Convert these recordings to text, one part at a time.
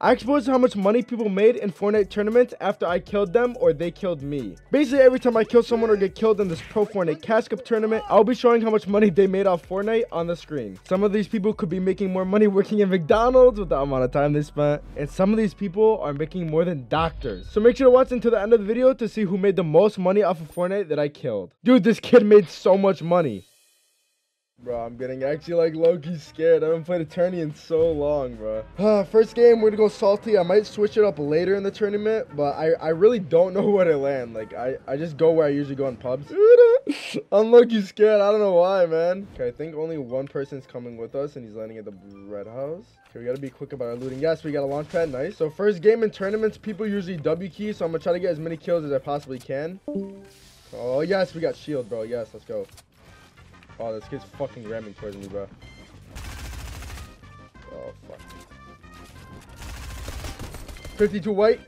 I exposed how much money people made in Fortnite tournaments after I killed them or they killed me. Basically, every time I kill someone or get killed in this Pro Fortnite Cash Cup tournament, I'll be showing how much money they made off Fortnite on the screen. Some of these people could be making more money working in McDonald's with the amount of time they spent, and some of these people are making more than doctors. So make sure to watch until the end of the video to see who made the most money off of Fortnite that I killed. Dude, this kid made so much money. Bro, I'm getting actually like low-key scared. I haven't played a tourney in so long, bro. First game, we're gonna go salty. I might switch it up later in the tournament, but I really don't know where to land. Like, I just go where I usually go in pubs. I'm low-key scared. I don't know why, man. Okay, I think only one person's coming with us, and he's landing at the red house. Okay, we gotta be quick about our looting. Yes, we got a launch pad. Nice. So first game in tournaments, people usually W key, so I'm gonna try to get as many kills as I possibly can. Oh, yes, we got shield, bro. Yes, let's go. Oh, this kid's fucking ramming towards me, bro. Oh, fuck. 52 white.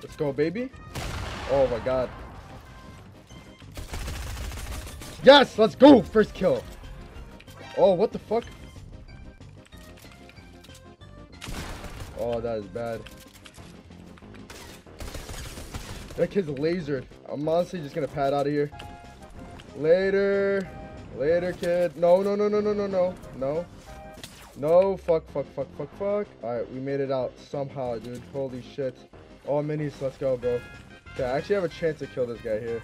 Let's go, baby. Oh, my God. Yes, let's go. First kill. Oh, what the fuck? Oh, that is bad. That kid's lasered. I'm honestly just going to pad out of here. Later. Later, kid. No, no, no, no, no, no, no. No. No. Fuck, fuck, fuck, fuck, fuck. All right, we made it out somehow, dude. Holy shit. All minis. Let's go, bro. Okay, I actually have a chance to kill this guy here.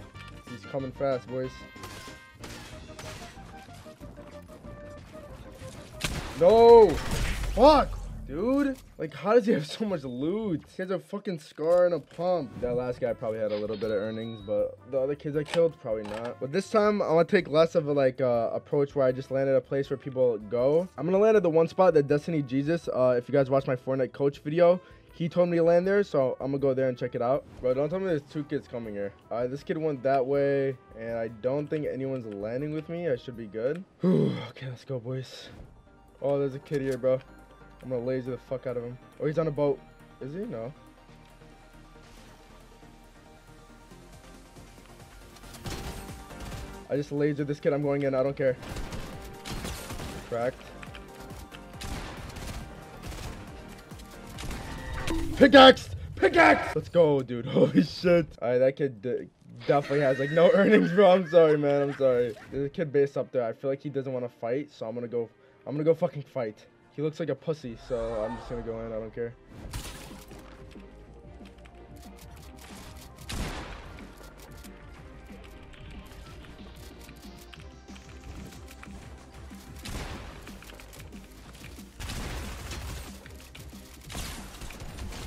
He's coming fast, boys. No. Fuck, dude. Like, how does he have so much loot? He has a fucking scar and a pump. That last guy probably had a little bit of earnings, but the other kids I killed, probably not. But this time, I want to take less of a, like, approach where I just land at a place where people go. I'm going to land at the one spot that Destiny Jesus, if you guys watched my Fortnite coach video, he told me to land there, so I'm going to go there and check it out. Bro, don't tell me there's two kids coming here. All right, this kid went that way, and I don't think anyone's landing with me. I should be good. Whew, okay, let's go, boys. Oh, there's a kid here, bro. I'm gonna laser the fuck out of him. Oh, he's on a boat. Is he? No. I just lasered this kid. I'm going in. I don't care. Cracked. Pickaxed! Pickaxe! Let's go, dude. Holy shit. Alright, that kid definitely has like no earnings, bro. I'm sorry, man. I'm sorry. There's a kid based up there. I feel like he doesn't want to fight, so I'm gonna go fucking fight. He looks like a pussy, so I'm just gonna go in. I don't care.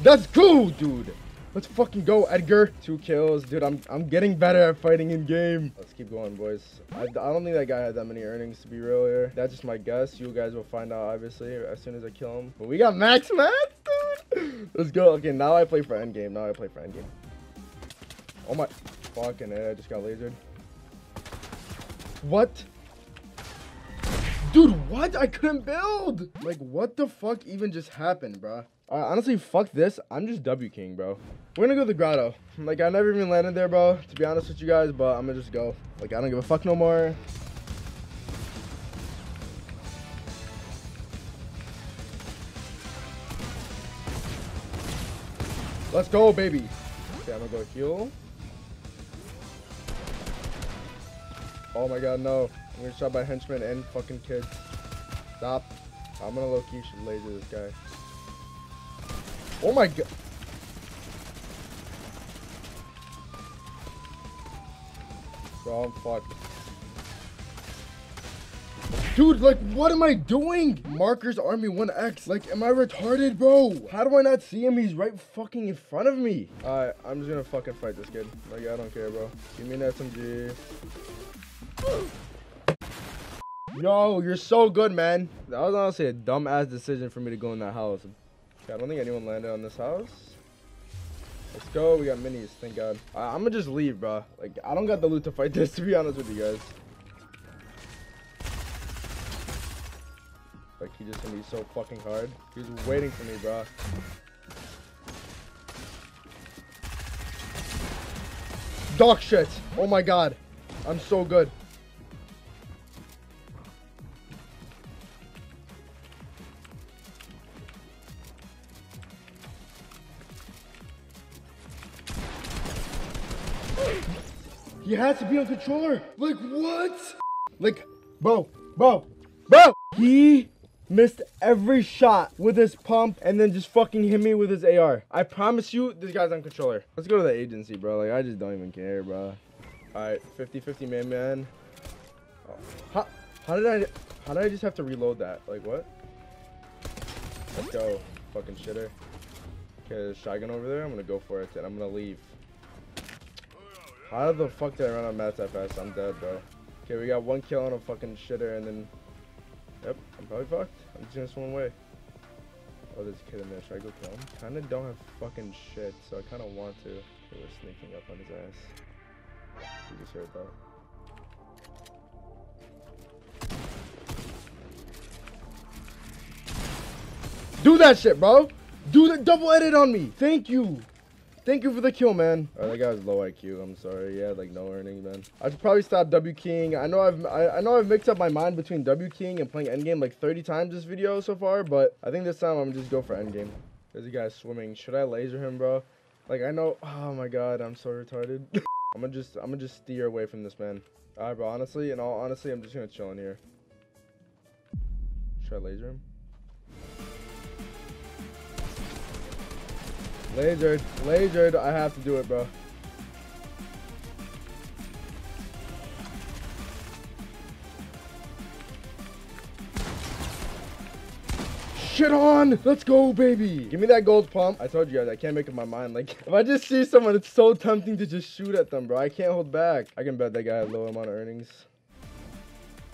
That's cool, dude. Let's fucking go, Edgar. 2 kills, dude. I'm getting better at fighting in game. Let's keep going, boys. I don't think that guy had that many earnings, to be real here. That's just my guess. You guys will find out, obviously, as soon as I kill him. But we got max math, dude. Let's go. Okay, now I play for end game. Now I play for end game. Oh my fucking head! I just got lasered. What? Dude, what? I couldn't build. Like, what the fuck even just happened, bro? Honestly, fuck this. I'm just W King, bro. We're gonna go to the grotto. Like, I never even landed there, bro, to be honest with you guys, but I'm gonna just go. Like, I don't give a fuck no more. Let's go, baby. Okay, I'm gonna go heal. Oh my god, no. I'm gonna shot by henchmen and fucking kids. Stop. I'm gonna low-key laser this guy. Oh my god. Bro, I'm fucked. Dude, like, what am I doing? Markers Army 1X. Like, am I retarded, bro? How do I not see him? He's right fucking in front of me. Alright, I'm just gonna fucking fight this kid. Like, I don't care, bro. Give me an SMG. Yo, you're so good, man. That was honestly a dumbass decision for me to go in that house. I don't think anyone landed on this house. Let's go. We got minis. Thank God. I'm gonna just leave, bro. Like, I don't got the loot to fight this, to be honest with you guys. Like, he just gonna be so fucking hard. He was waiting for me, bro. Dog shit. Oh my God. I'm so good. He has to be on controller. Like, what? Like, bro. He missed every shot with his pump and then just fucking hit me with his AR. I promise you, this guy's on controller. Let's go to the agency, bro. Like, I just don't even care, bro. All right, 50-50 man. Oh. How did I just have to reload that? Like, what? Let's go, fucking shitter. Okay, there's a shotgun over there. I'm gonna go for it, and I'm gonna leave. How the fuck did I run on mats that fast? I'm dead, bro. Okay, we got one kill on a fucking shitter, and then... Yep, I'm probably fucked. I'm just gonna swim away. Oh, there's a kid in there. Should I go kill him? Kinda don't have fucking shit, so I kinda want to. Okay, we're sneaking up on his ass. You just heard that. Do that shit, bro. Do the double edit on me. Thank you. Thank you for the kill, man. Oh, that guy's low IQ. I'm sorry. Yeah, like no earnings, man. I should probably stop W King. I know I've mixed up my mind between W King and playing endgame like 30 times this video so far, but I think this time I'm just go for endgame. There's a guy swimming. Should I laser him, bro? Like I know. Oh my god, I'm so retarded. I'm gonna just steer away from this man. All right, bro. Honestly, in all honesty, I'm just gonna chill in here. Should I laser him? Lasered, I have to do it, bro. Shit on! Let's go, baby! Give me that gold pump. I told you guys, I can't make up my mind. Like, if I just see someone, it's so tempting to just shoot at them, bro. I can't hold back. I can bet that guy had low amount of earnings.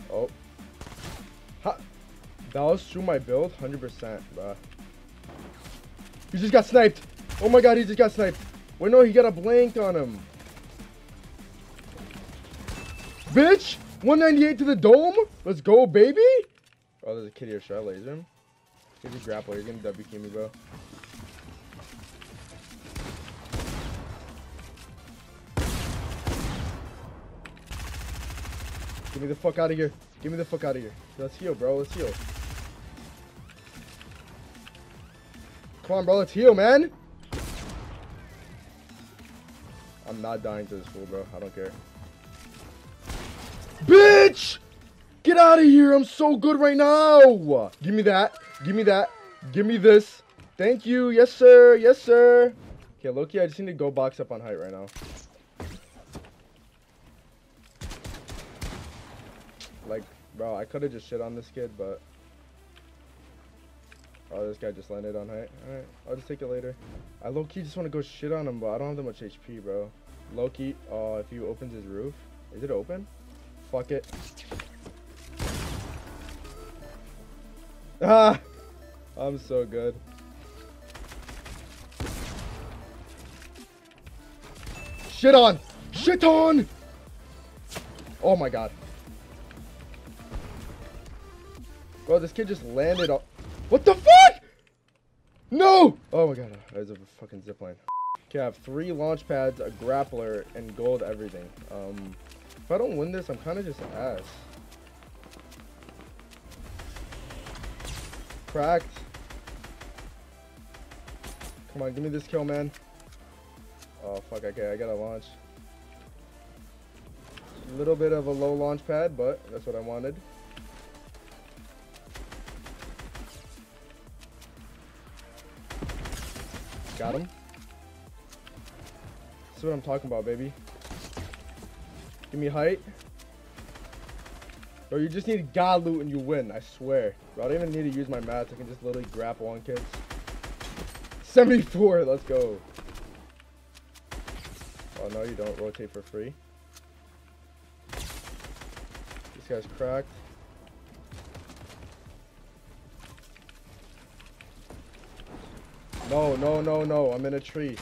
Oh. Ha! That was through my build? 100%, bro. He just got sniped. Oh my god, he just got sniped. Wait, no, he got a blank on him. Bitch! 198 to the dome? Let's go, baby! Oh, there's a kid here. Should I laser him? He's a grapple. You're gonna WK me, bro. Get me the fuck out of here. Get me the fuck out of here. Let's heal, bro. Let's heal. Come on, bro. Let's heal, man. I'm not dying to this fool, bro. I don't care. Bitch! Get out of here. I'm so good right now. Give me that. Give me that. Give me this. Thank you. Yes, sir. Yes, sir. Okay, Loki, I just need to go box up on height right now. Like, bro, I could have just shit on this kid, but... Oh, this guy just landed on height. Alright, I'll just take it later. I low-key just want to go shit on him, but I don't have that much HP, bro. Low-key, oh, if he opens his roof. Is it open? Fuck it. Ah! I'm so good. Shit on! Shit on! Oh my god. Bro, this kid just landed on... What the fuck? No! Oh my god, there's a fucking zipline. Okay, I have 3 launch pads, a grappler, and gold everything. If I don't win this, I'm kind of just ass. Cracked. Come on, give me this kill, man. Oh fuck, okay, I gotta launch. A little bit of a low launch pad, but that's what I wanted. Got him. That's what I'm talking about, baby. Give me height. Bro, you just need god loot and you win, I swear. Bro, I don't even need to use my mats. I can just literally grapple on kids. 74, let's go. Oh, no, you don't rotate for free. This guy's cracked. No, no, no, no. I'm in a tree.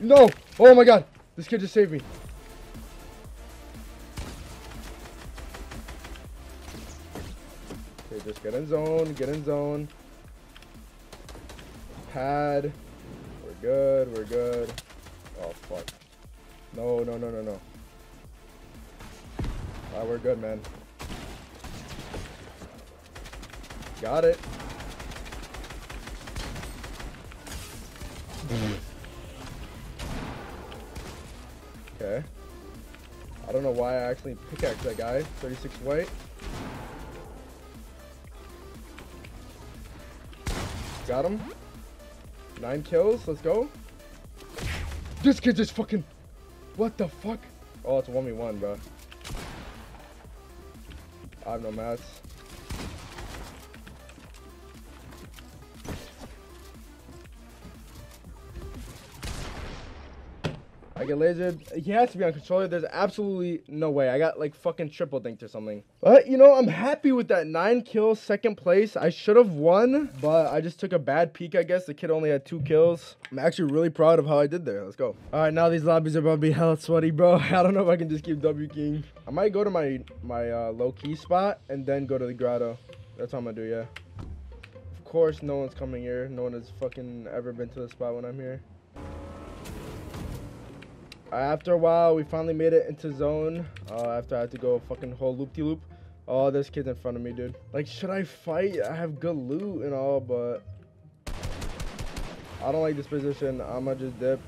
No. Oh, my God. This kid just saved me. Okay, just get in zone. Get in zone. Pad. We're good. We're good. Oh, fuck. No, no, no, no, no. Alright, we're good, man. Got it. Okay. I don't know why I actually pickaxed that guy. 36 white. Got him. 9 kills. Let's go. This kid just fucking... What the fuck? Oh, it's a 1v1, bro. I have no mats. I get lasered. He has to be on controller. There's absolutely no way. I got like fucking triple dinked or something. But you know, I'm happy with that 9 kills, 2nd place. I should have won, but I just took a bad peek, I guess. The kid only had 2 kills. I'm actually really proud of how I did there. Let's go. All right, now these lobbies are about to be hella sweaty, bro. I don't know if I can just keep W King. I might go to my low key spot and then go to the grotto. That's how I'm gonna do, yeah. Of course, no one's coming here. No one has fucking ever been to the spot when I'm here. After a while, we finally made it into zone. After I had to go fucking whole loop-de-loop. Oh, this kid's in front of me, dude. Like, should I fight? I have good loot and all, but... I don't like this position. I'm gonna just dip.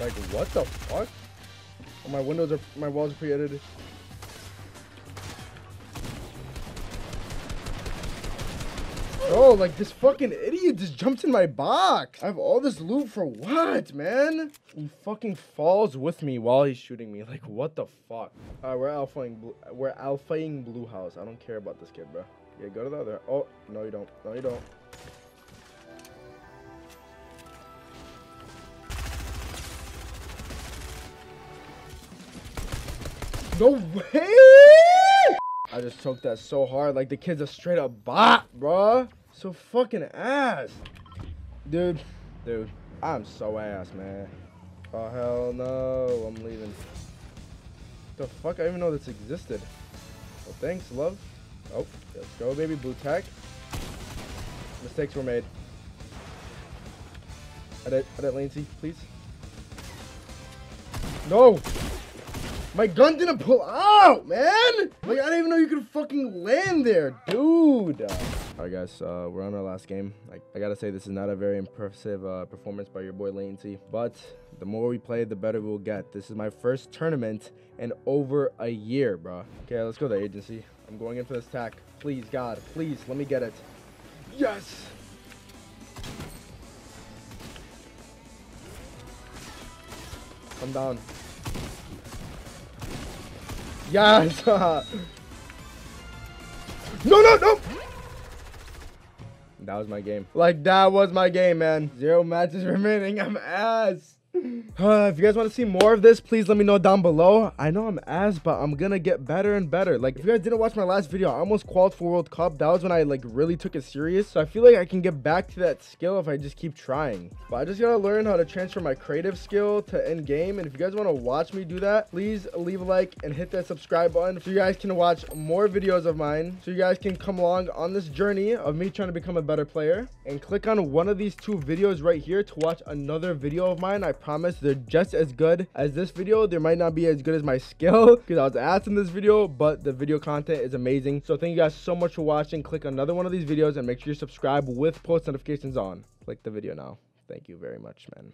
Like, what the fuck? My windows are, my walls are pre-edited. Oh, like this fucking idiot just jumped in my box. I have all this loot for what, man? He fucking falls with me while he's shooting me. Like, what the fuck? Alright, we're alphaing Blue House. I don't care about this kid, bro. Yeah, go to the other. Oh, no, you don't. No, you don't. No way! I just choked that so hard. Like, the kid's a straight up bot, bruh. So fucking ass. Dude, I'm so ass, man. Oh, hell no. I'm leaving. The fuck? I didn't even know this existed. Well, thanks, love. Oh, let's go, baby. Blue tech. Mistakes were made. Edit Latencitv, please. No! My gun didn't pull out, man! Like, I didn't even know you could fucking land there, dude! Alright, guys, we're on our last game. I gotta say, this is not a very impressive performance by your boy Latencitv, but the more we play, the better we'll get. This is my first tournament in over a year, bro. Okay, let's go to the agency. I'm going in for this tack. Please, God, please, let me get it. Yes! Come down. Yes! No! That was my game. Like, that was my game, man. 0 matches remaining. I'm ass. If you guys want to see more of this, please let me know down below. I know I'm ass, but I'm gonna get better and better. Like, if you guys didn't watch my last video, I almost qualified for World Cup. That was when I, like, really took it serious. So I feel like I can get back to that skill if I just keep trying. But I just gotta learn how to transfer my creative skill to end game. And if you guys want to watch me do that, please leave a like and hit that subscribe button so you guys can watch more videos of mine. So you guys can come along on this journey of me trying to become a better player. And click on one of these 2 videos right here to watch another video of mine. I promise they're just as good as this video. They might not be as good as my skill because I was ass in this video, but the video content is amazing. So thank you guys so much for watching. Click another one of these videos and make sure you subscribe with post notifications on. Click the video now. Thank you very much, man.